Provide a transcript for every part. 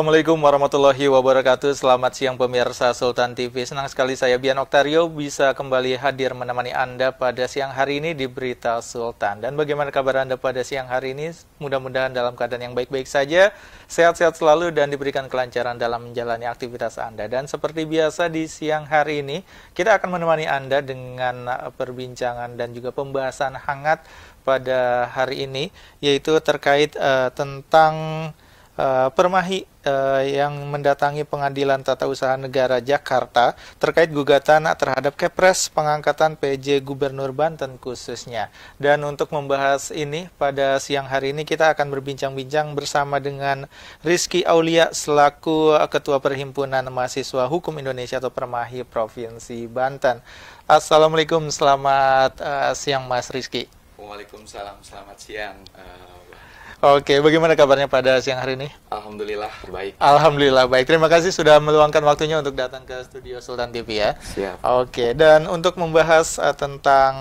Assalamualaikum warahmatullahi wabarakatuh. Selamat siang pemirsa Sultan TV. Senang sekali saya Bian Oktario bisa kembali hadir menemani Anda pada siang hari ini di Berita Sultan. Dan bagaimana kabar Anda pada siang hari ini? Mudah-mudahan dalam keadaan yang baik-baik saja, sehat-sehat selalu dan diberikan kelancaran dalam menjalani aktivitas Anda. Dan seperti biasa di siang hari ini, kita akan menemani Anda dengan perbincangan dan juga pembahasan hangat pada hari ini, yaitu terkait tentang Permahi yang mendatangi Pengadilan Tata Usaha Negara Jakarta terkait gugatan terhadap Kepres pengangkatan PJ Gubernur Banten khususnya. Dan untuk membahas ini pada siang hari ini kita akan berbincang-bincang bersama dengan Rizky Aulia selaku Ketua Perhimpunan Mahasiswa Hukum Indonesia atau Permahi Provinsi Banten. Assalamualaikum, selamat siang Mas Rizky. Waalaikumsalam, selamat siang. Oke, bagaimana kabarnya pada siang hari ini? Alhamdulillah, baik. Alhamdulillah, baik. Terima kasih sudah meluangkan waktunya untuk datang ke studio Sultan TV ya. Siap. Oke, dan untuk membahas tentang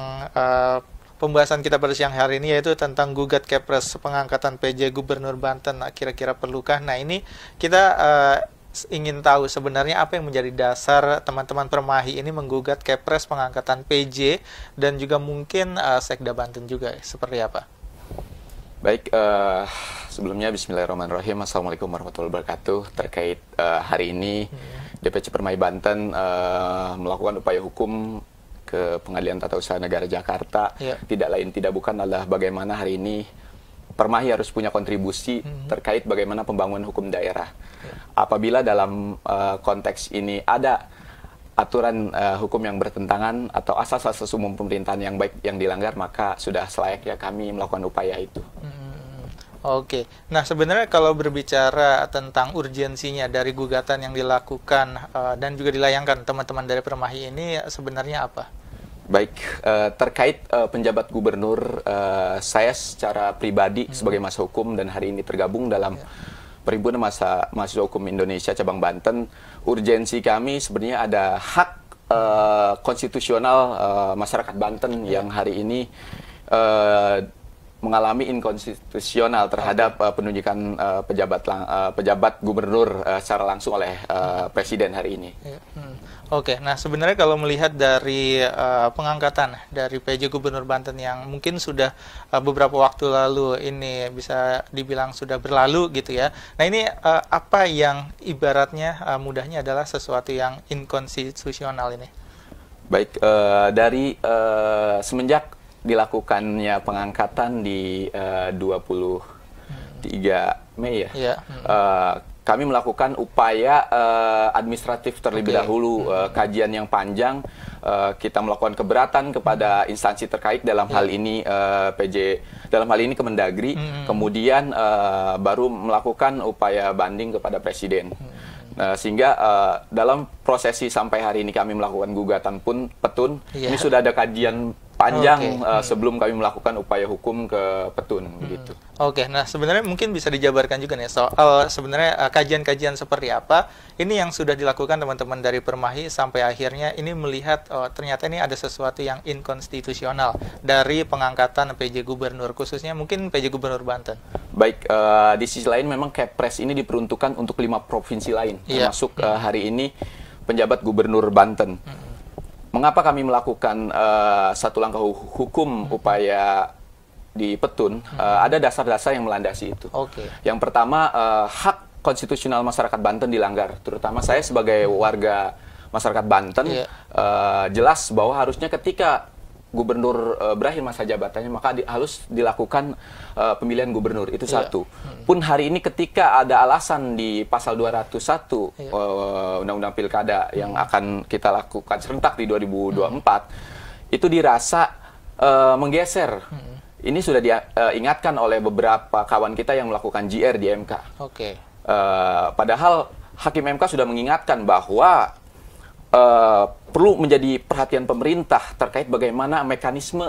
pembahasan kita pada siang hari ini yaitu tentang gugat Kepres pengangkatan PJ Gubernur Banten, kira-kira perlukah? Nah, ini kita ingin tahu sebenarnya apa yang menjadi dasar teman-teman Permahi ini menggugat Kepres pengangkatan PJ dan juga mungkin Sekda Banten juga seperti apa? Baik, sebelumnya bismillahirrahmanirrahim. Assalamualaikum warahmatullahi wabarakatuh. Terkait hari ini DPC Permahi Banten melakukan upaya hukum ke Pengadilan Tata Usaha Negara Jakarta. Tidak lain tidak bukan adalah bagaimana hari ini Permahi harus punya kontribusi terkait bagaimana pembangunan hukum daerah. Apabila dalam konteks ini ada aturan hukum yang bertentangan atau asas-asas umum pemerintahan yang baik yang dilanggar, maka sudah selayaknya kami melakukan upaya itu. Oke, nah sebenarnya kalau berbicara tentang urgensinya dari gugatan yang dilakukan dan juga dilayangkan teman-teman dari Permahi ini sebenarnya apa? Baik, terkait penjabat gubernur, saya secara pribadi sebagai mahasiswa hukum dan hari ini tergabung dalam Perhimpunan Mahasiswa Hukum Indonesia cabang Banten, urgensi kami sebenarnya ada hak konstitusional masyarakat Banten yang hari ini mengalami inkonstitusional terhadap penunjukan pejabat gubernur secara langsung oleh presiden hari ini. Oke, nah sebenarnya kalau melihat dari pengangkatan dari PJ Gubernur Banten yang mungkin sudah beberapa waktu lalu ini bisa dibilang sudah berlalu gitu ya. Nah ini apa yang ibaratnya mudahnya adalah sesuatu yang inkonstitusional ini? Baik, dari semenjak dilakukannya pengangkatan di 23 Mei ya. Kami melakukan upaya administratif terlebih dahulu, kajian yang panjang, kita melakukan keberatan kepada instansi terkait dalam hal ini Kemendagri, kemudian baru melakukan upaya banding kepada Presiden. Sehingga dalam prosesi sampai hari ini kami melakukan gugatan pun PTUN, ini sudah ada kajian panjang sebelum kami melakukan upaya hukum ke PTUN gitu. Oke, nah sebenarnya mungkin bisa dijabarkan juga nih soal sebenarnya kajian-kajian seperti apa ini yang sudah dilakukan teman-teman dari Permahi sampai akhirnya ini melihat ternyata ini ada sesuatu yang inkonstitusional dari pengangkatan PJ Gubernur khususnya mungkin PJ Gubernur Banten. Baik, di sisi lain memang Kepres ini diperuntukkan untuk 5 provinsi lain termasuk hari ini penjabat Gubernur Banten. Mengapa kami melakukan satu langkah hukum upaya di PTUN? Ada dasar-dasar yang melandasi itu. Yang pertama, hak konstitusional masyarakat Banten dilanggar. Terutama saya sebagai warga masyarakat Banten, jelas bahwa harusnya ketika gubernur berakhir masa jabatannya, maka harus dilakukan pemilihan gubernur. Itu satu. Pun hari ini ketika ada alasan di pasal 201 Undang-Undang Pilkada yang akan kita lakukan serentak di 2024, itu dirasa menggeser. Ini sudah diingatkan oleh beberapa kawan kita yang melakukan GR di MK. Padahal Hakim MK sudah mengingatkan bahwa perlu menjadi perhatian pemerintah terkait bagaimana mekanisme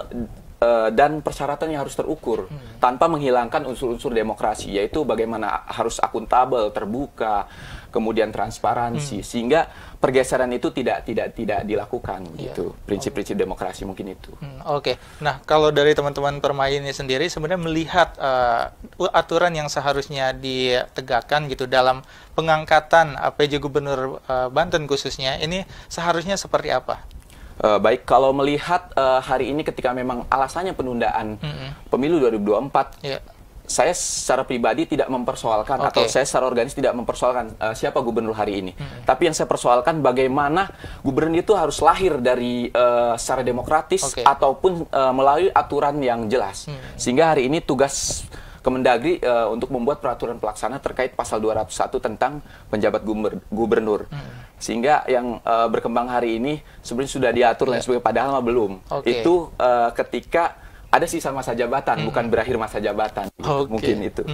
dan persyaratannya harus terukur tanpa menghilangkan unsur-unsur demokrasi, yaitu bagaimana harus akuntabel, terbuka, kemudian transparansi, sehingga pergeseran itu tidak dilakukan, gitu. Prinsip-prinsip demokrasi mungkin itu. Oke. Nah, kalau dari teman-teman Permahi ini sendiri sebenarnya melihat aturan yang seharusnya ditegakkan gitu dalam pengangkatan PJ Gubernur Banten khususnya ini seharusnya seperti apa? Baik, kalau melihat hari ini ketika memang alasannya penundaan pemilu 2024, saya secara pribadi tidak mempersoalkan, atau saya secara organis tidak mempersoalkan siapa gubernur hari ini. Tapi yang saya persoalkan bagaimana gubernur itu harus lahir dari secara demokratis ataupun melalui aturan yang jelas. Sehingga hari ini tugas Kemendagri untuk membuat peraturan pelaksana terkait pasal 201 tentang penjabat gubernur. Sehingga yang berkembang hari ini sebenarnya sudah diatur lain sebagainya, padahal belum. Itu ketika ada sisa masa jabatan, bukan berakhir masa jabatan. Mungkin itu.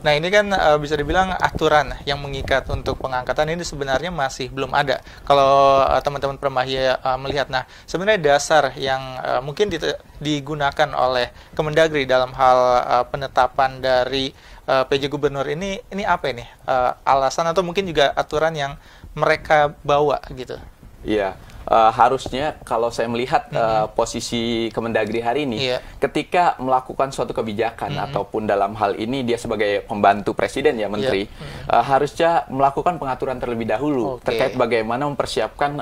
Nah, ini kan bisa dibilang aturan yang mengikat untuk pengangkatan ini sebenarnya masih belum ada. Kalau teman-teman Permahi melihat, nah sebenarnya dasar yang mungkin digunakan oleh Kemendagri dalam hal penetapan dari PJ Gubernur ini apa ini? Alasan atau mungkin juga aturan yang mereka bawa gitu? Iya. Harusnya kalau saya melihat posisi Kemendagri hari ini, ketika melakukan suatu kebijakan ataupun dalam hal ini dia sebagai pembantu presiden ya menteri, harusnya melakukan pengaturan terlebih dahulu terkait bagaimana mempersiapkan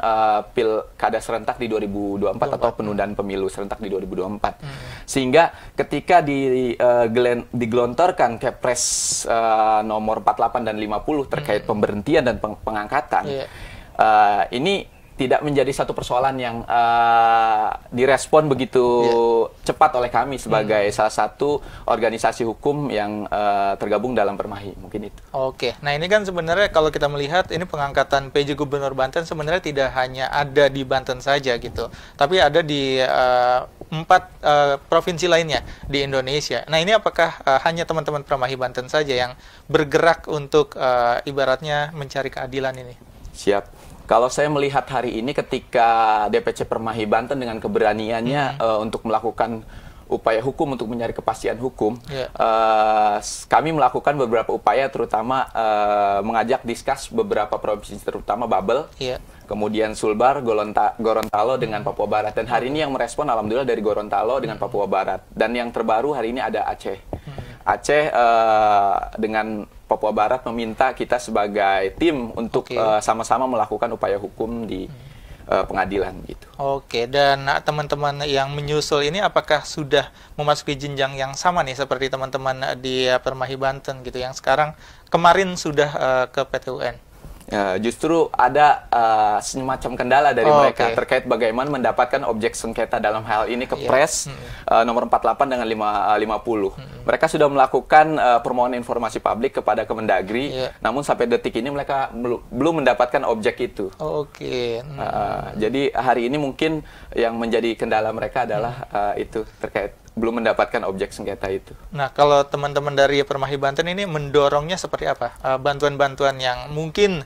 pilkada serentak di 2024 atau penundaan pemilu serentak di 2024, sehingga ketika digelontorkan Kepres nomor 48 dan 50 terkait pemberhentian dan pengangkatan, ini tidak menjadi satu persoalan yang direspon begitu cepat oleh kami sebagai salah satu organisasi hukum yang tergabung dalam Permahi, mungkin itu. Oke, nah ini kan sebenarnya kalau kita melihat ini pengangkatan PJ Gubernur Banten sebenarnya tidak hanya ada di Banten saja gitu, tapi ada di 4 provinsi lainnya di Indonesia. Nah ini apakah hanya teman-teman Permahi Banten saja yang bergerak untuk ibaratnya mencari keadilan ini? Siap. Kalau saya melihat hari ini ketika DPC Permahi Banten dengan keberaniannya untuk melakukan upaya hukum untuk mencari kepastian hukum, kami melakukan beberapa upaya, terutama mengajak diskus beberapa provinsi, terutama Babel, kemudian Sulbar, Gorontalo dengan Papua Barat. Dan hari ini yang merespon alhamdulillah dari Gorontalo dengan Papua Barat. Dan yang terbaru hari ini ada Aceh. Aceh dengan Papua Barat meminta kita sebagai tim untuk sama-sama melakukan upaya hukum di pengadilan gitu. Oke, dan teman-teman yang menyusul ini apakah sudah memasuki jenjang yang sama nih seperti teman-teman di Permahi Banten gitu yang sekarang kemarin sudah ke PTUN? Justru ada semacam kendala dari mereka terkait bagaimana mendapatkan objek sengketa dalam hal ini Kepres nomor 48 dengan 50. Mereka sudah melakukan permohonan informasi publik kepada Kemendagri, namun sampai detik ini mereka belum mendapatkan objek itu. Jadi hari ini mungkin yang menjadi kendala mereka adalah itu terkait belum mendapatkan objek sengketa itu. Nah, kalau teman-teman dari Permahi Banten ini mendorongnya seperti apa? Bantuan-bantuan yang mungkin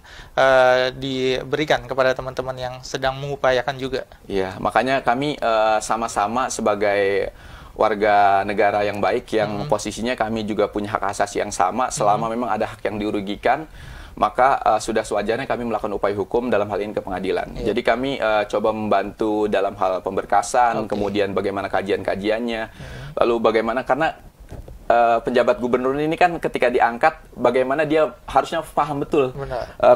diberikan kepada teman-teman yang sedang mengupayakan juga. Iya, makanya kami sama-sama sebagai warga negara yang baik, yang posisinya kami juga punya hak asasi yang sama, selama memang ada hak yang dirugikan, maka sudah sewajarnya kami melakukan upaya hukum dalam hal ini ke pengadilan. Jadi kami coba membantu dalam hal pemberkasan, kemudian bagaimana kajian-kajiannya, lalu bagaimana, karena penjabat gubernur ini kan ketika diangkat, bagaimana dia harusnya paham betul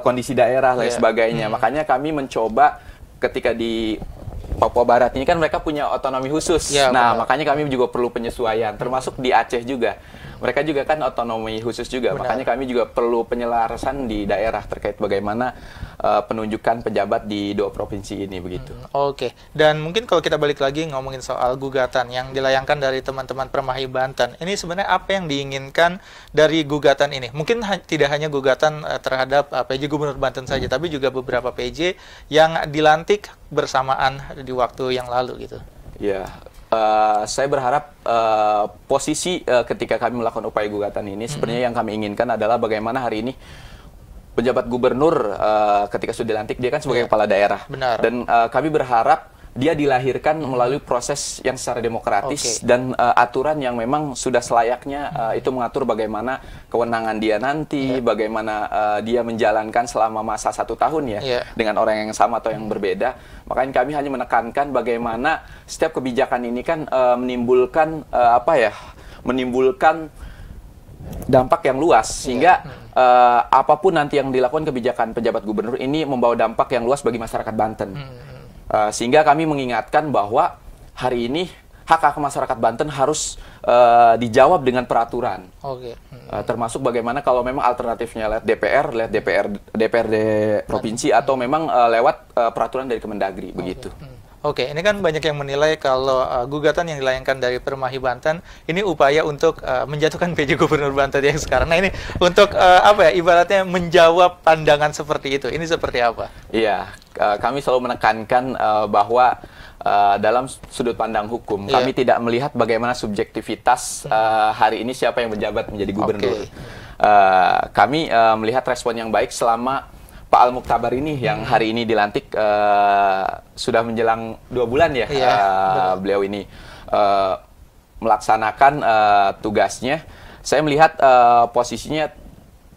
kondisi daerah dan sebagainya. Makanya kami mencoba ketika di Papua Barat ini kan mereka punya otonomi khusus. Nah, makanya kami juga perlu penyesuaian, termasuk di Aceh juga. Mereka juga kan otonomi khusus juga, makanya kami juga perlu penyelarasan di daerah terkait bagaimana penunjukan pejabat di 2 provinsi ini begitu. Oke, dan mungkin kalau kita balik lagi ngomongin soal gugatan yang dilayangkan dari teman-teman Permahi Banten, ini sebenarnya apa yang diinginkan dari gugatan ini? Mungkin tidak hanya gugatan terhadap PJ Gubernur Banten saja, tapi juga beberapa PJ yang dilantik bersamaan di waktu yang lalu gitu. Iya. Saya berharap posisi ketika kami melakukan upaya gugatan ini sebenarnya yang kami inginkan adalah bagaimana hari ini penjabat gubernur ketika sudah dilantik dia kan sebagai kepala daerah. Dan kami berharap dia dilahirkan melalui proses yang secara demokratis, dan aturan yang memang sudah selayaknya itu mengatur bagaimana kewenangan dia nanti, bagaimana dia menjalankan selama masa 1 tahun ya, dengan orang yang sama atau yang berbeda. Makanya kami hanya menekankan bagaimana setiap kebijakan ini kan menimbulkan menimbulkan dampak yang luas, sehingga apapun nanti yang dilakukan kebijakan pejabat gubernur ini membawa dampak yang luas bagi masyarakat Banten. Sehingga kami mengingatkan bahwa hari ini hak-hak masyarakat Banten harus dijawab dengan peraturan. Termasuk bagaimana kalau memang alternatifnya lewat DPRD provinsi atau memang lewat peraturan dari Kemendagri, begitu. Oke, ini kan banyak yang menilai kalau gugatan yang dilayangkan dari Permahi Banten ini upaya untuk menjatuhkan PJ Gubernur Banten yang sekarang. Nah ini untuk ibaratnya menjawab pandangan seperti itu. Ini seperti apa? Iya, kami selalu menekankan bahwa dalam sudut pandang hukum, kami tidak melihat bagaimana subjektivitas hari ini siapa yang menjabat menjadi gubernur. Kami melihat respon yang baik selama Pak Al Muktabar ini yang hari ini dilantik, sudah menjelang 2 bulan ya, beliau ini melaksanakan tugasnya. Saya melihat posisinya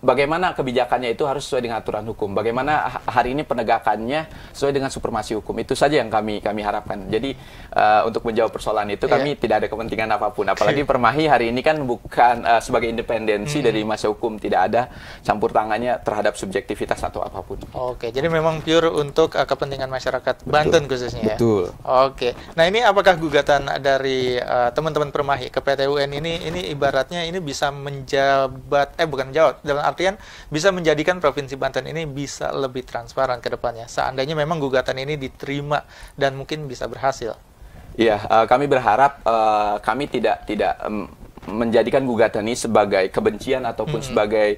bagaimana kebijakannya itu harus sesuai dengan aturan hukum, bagaimana hari ini penegakannya sesuai dengan supremasi hukum. Itu saja yang kami harapkan. Jadi untuk menjawab persoalan itu kami tidak ada kepentingan apapun. Apalagi Permahi hari ini kan bukan sebagai independensi dari masa hukum, tidak ada campur tangannya terhadap subjektivitas atau apapun. Oke, jadi memang pure untuk kepentingan masyarakat Banten khususnya ya. Betul. Oke. Nah, ini apakah gugatan dari teman-teman Permahi ke PTUN ini ibaratnya ini bisa menjabat bukan menjawab, dalam artian bisa menjadikan Provinsi Banten ini bisa lebih transparan ke depannya seandainya memang gugatan ini diterima dan mungkin bisa berhasil. Iya, kami berharap kami tidak menjadikan gugatan ini sebagai kebencian ataupun sebagai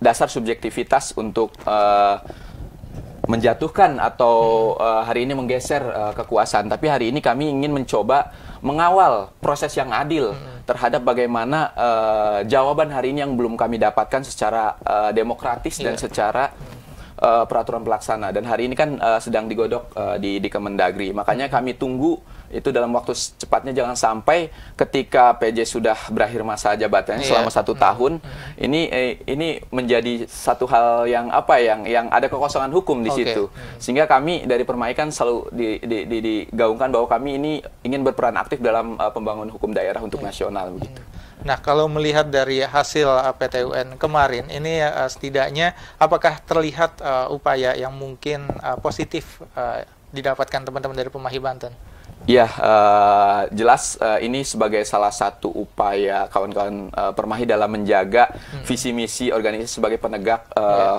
dasar subjektivitas untuk menjatuhkan atau hari ini menggeser kekuasaan. Tapi hari ini kami ingin mencoba mengawal proses yang adil terhadap bagaimana jawaban hari ini yang belum kami dapatkan secara demokratis dan secara peraturan pelaksana. Dan hari ini kan sedang digodok di Kemendagri. Makanya kami tunggu itu dalam waktu secepatnya, jangan sampai ketika PJ sudah berakhir masa jabatannya selama 1 tahun, ini menjadi satu hal yang yang ada kekosongan hukum di situ. Sehingga kami dari Permahi kan selalu digaungkan bahwa kami ini ingin berperan aktif dalam pembangunan hukum daerah untuk nasional, begitu. Nah, kalau melihat dari hasil PTUN kemarin, ini setidaknya apakah terlihat upaya yang mungkin positif didapatkan teman-teman dari Permahi Banten? Ya, jelas ini sebagai salah satu upaya kawan-kawan Permahi dalam menjaga visi misi organisasi sebagai penegak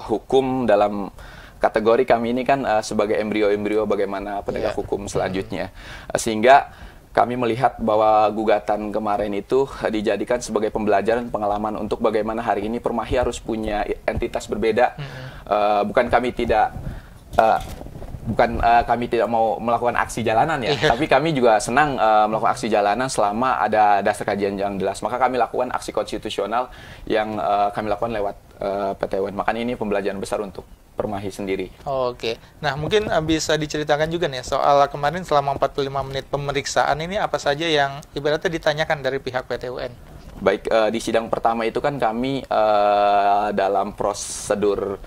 hukum. Dalam kategori kami ini kan sebagai embrio-embrio bagaimana penegak hukum selanjutnya. Sehingga kami melihat bahwa gugatan kemarin itu dijadikan sebagai pembelajaran pengalaman untuk bagaimana hari ini Permahi harus punya entitas berbeda. Bukan kami tidak... kami tidak mau melakukan aksi jalanan ya, tapi kami juga senang melakukan aksi jalanan selama ada dasar kajian yang jelas. Maka kami lakukan aksi konstitusional yang kami lakukan lewat PTUN. Makanya ini pembelajaran besar untuk Permahi sendiri. Oke. Nah, mungkin bisa diceritakan juga nih soal kemarin selama 45 menit pemeriksaan ini apa saja yang ibaratnya ditanyakan dari pihak PTUN? Baik, di sidang pertama itu kan kami dalam prosedur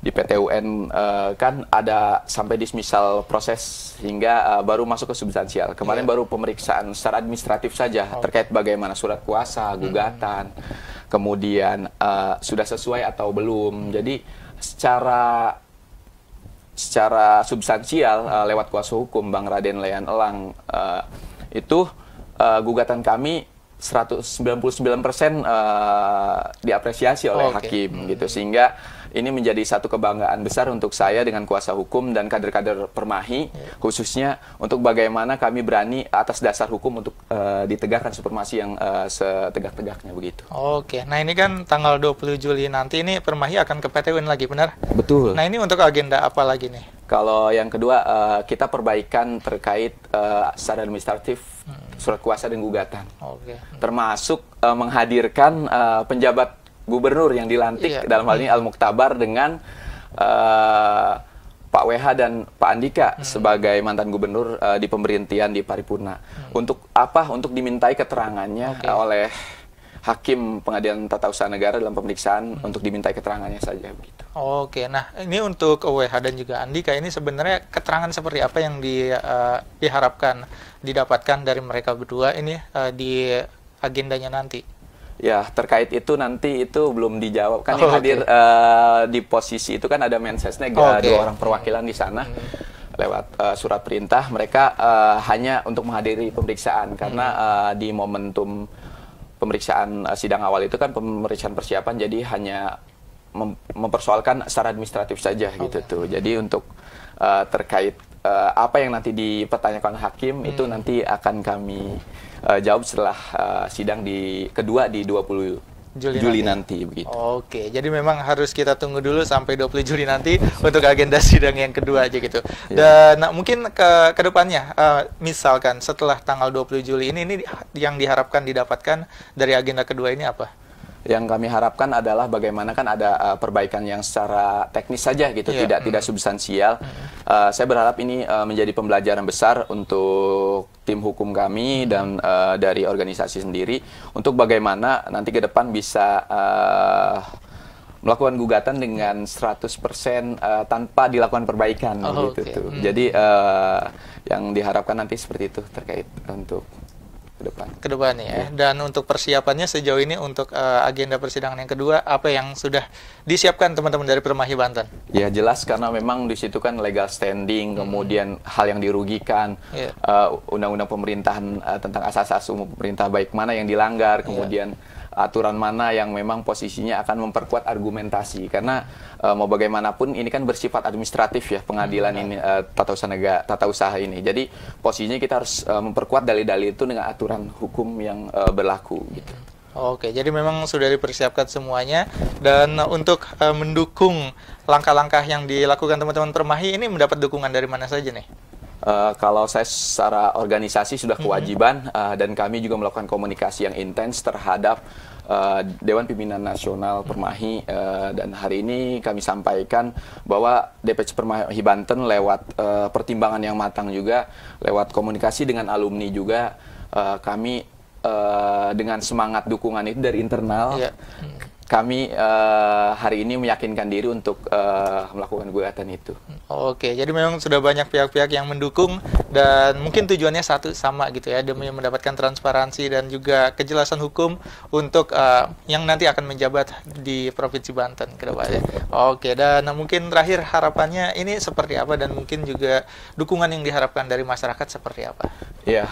di PTUN kan ada sampai dismisal proses hingga baru masuk ke substansial. Kemarin baru pemeriksaan secara administratif saja terkait bagaimana surat kuasa, gugatan, kemudian sudah sesuai atau belum. Jadi secara substansial lewat kuasa hukum Bang Raden Lehan Elang itu gugatan kami 199% diapresiasi oleh hakim, gitu. Sehingga ini menjadi satu kebanggaan besar untuk saya dengan kuasa hukum dan kader-kader Permahi, khususnya untuk bagaimana kami berani atas dasar hukum untuk ditegakkan supremasi yang setegak-tegaknya, begitu. Oke, nah ini kan tanggal 20 Juli nanti ini Permahi akan ke PTUN lagi, benar? Betul. Nah ini untuk agenda apa lagi nih? Kalau yang kedua, kita perbaikan terkait secara administratif surat kuasa dan gugatan. Termasuk menghadirkan penjabat gubernur yang dilantik, dalam hal ini Al Muktabar, dengan Pak W.H. dan Pak Andika sebagai mantan gubernur di pemberhentian di paripurna. Untuk apa? Untuk dimintai keterangannya oleh Hakim Pengadilan Tata Usaha Negara dalam pemeriksaan untuk dimintai keterangannya saja. Begitu. Oke, nah ini untuk W.H. dan juga Andika, ini sebenarnya keterangan seperti apa yang diharapkan didapatkan dari mereka berdua ini di agendanya nanti? Ya, terkait itu nanti itu belum dijawab. Kan yang hadir di posisi itu kan ada Mensesneg, dua orang perwakilan di sana lewat surat perintah. Mereka hanya untuk menghadiri pemeriksaan karena di momentum pemeriksaan sidang awal itu kan pemeriksaan persiapan, jadi hanya mempersoalkan secara administratif saja gitu tuh. Jadi untuk terkait apa yang nanti dipertanyakan hakim itu nanti akan kami jawab setelah sidang kedua di 20 Juli nanti. Begitu. Oke, jadi memang harus kita tunggu dulu sampai 20 Juli nanti untuk agenda sidang yang kedua aja gitu. Dan nah, mungkin ke depannya, misalkan setelah tanggal 20 Juli ini yang diharapkan didapatkan dari agenda kedua ini apa? Yang kami harapkan adalah bagaimana kan ada perbaikan yang secara teknis saja gitu, tidak substansial. Saya berharap ini menjadi pembelajaran besar untuk tim hukum kami dan dari organisasi sendiri untuk bagaimana nanti ke depan bisa melakukan gugatan dengan 100% tanpa dilakukan perbaikan gitu tuh. Jadi yang diharapkan nanti seperti itu terkait untuk ke depan ya. Dan untuk persiapannya sejauh ini untuk agenda persidangan yang kedua, apa yang sudah disiapkan teman-teman dari Permahi Banten? Ya jelas, karena memang di situ kan legal standing, kemudian hal yang dirugikan, undang-undang pemerintahan tentang asas-asas umum pemerintah baik mana yang dilanggar, kemudian aturan mana yang memang posisinya akan memperkuat argumentasi, karena mau bagaimanapun ini kan bersifat administratif ya pengadilan ini, tata usaha ini. Jadi posisinya kita harus memperkuat dalil-dalil itu dengan aturan hukum yang berlaku gitu. Oke, jadi memang sudah dipersiapkan semuanya. Dan untuk mendukung langkah-langkah yang dilakukan teman-teman Permahi ini mendapat dukungan dari mana saja nih? Kalau saya secara organisasi sudah kewajiban dan kami juga melakukan komunikasi yang intens terhadap Dewan Pimpinan Nasional Permahi, dan hari ini kami sampaikan bahwa DPC Permahi Banten lewat pertimbangan yang matang juga, lewat komunikasi dengan alumni juga, kami dengan semangat dukungan itu dari internal, kami hari ini meyakinkan diri untuk melakukan gugatan itu. Oke, jadi memang sudah banyak pihak-pihak yang mendukung dan mungkin tujuannya satu sama gitu ya, demi mendapatkan transparansi dan juga kejelasan hukum untuk yang nanti akan menjabat di Provinsi Banten ke depannya. Oke, dan mungkin terakhir harapannya ini seperti apa dan mungkin juga dukungan yang diharapkan dari masyarakat seperti apa? Ya,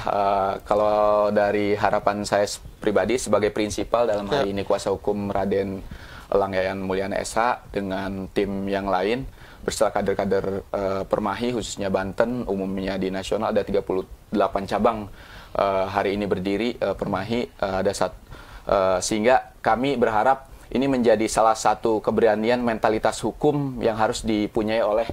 kalau dari harapan saya pribadi sebagai prinsipal dalam hal ini kuasa hukum Raden Elang Yayan Mulyana SH dengan tim yang lain beserta kader-kader Permahi khususnya Banten, umumnya di nasional ada 38 cabang hari ini berdiri Permahi, sehingga kami berharap ini menjadi salah satu keberanian mentalitas hukum yang harus dipunyai oleh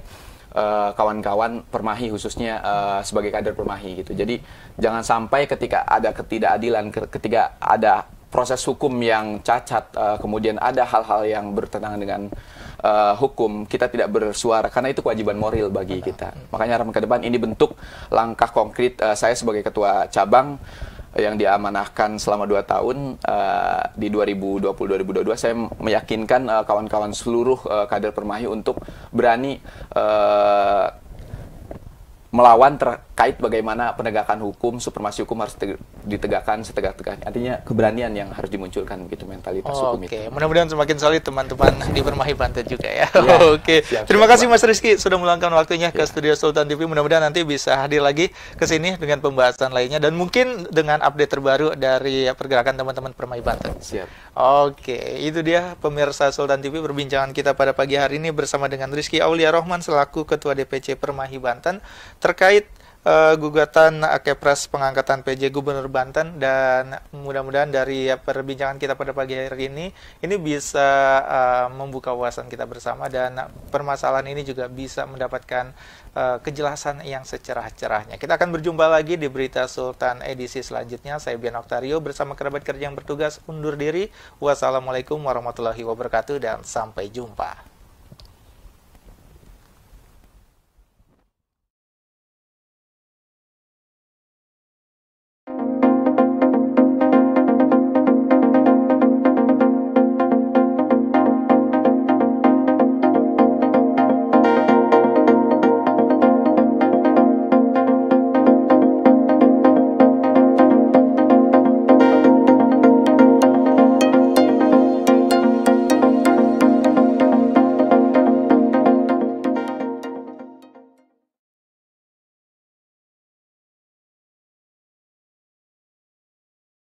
kawan-kawan Permahi khususnya sebagai kader Permahi gitu. Jadi jangan sampai ketika ada ketidakadilan, ketika ada proses hukum yang cacat, kemudian ada hal-hal yang bertentangan dengan hukum, kita tidak bersuara karena itu kewajiban moral bagi kita. Makanya harapan ke depan ini bentuk langkah konkret saya sebagai ketua cabang yang diamanahkan selama 2 tahun di 2020-2022, saya meyakinkan kawan-kawan seluruh kader Permahi untuk berani melawan terkait bagaimana penegakan hukum, supremasi hukum harus ditegakkan setegak-tegaknya. Artinya keberanian yang harus dimunculkan begitu, mentalitas hukum itu. Oke, mudah-mudahan semakin solid teman-teman di Permahi Banten juga ya. Oke, terima kasih Mas Rizky sudah meluangkan waktunya ke studio Sultan TV. Mudah-mudahan nanti bisa hadir lagi ke sini dengan pembahasan lainnya dan mungkin dengan update terbaru dari pergerakan teman-teman Permahi Banten. Siap. Oke, itu dia pemirsa Sultan TV perbincangan kita pada pagi hari ini bersama dengan Rizky Aulia Rohman selaku Ketua DPC Permahi Banten terkait gugatan Kepres pengangkatan PJ Gubernur Banten. Dan mudah-mudahan dari perbincangan kita pada pagi hari ini bisa membuka wawasan kita bersama dan permasalahan ini juga bisa mendapatkan kejelasan yang secerah-cerahnya. Kita akan berjumpa lagi di Berita Sultan edisi selanjutnya. Saya Bian Oktario bersama kerabat kerja yang bertugas undur diri. Wassalamualaikum warahmatullahi wabarakatuh dan sampai jumpa.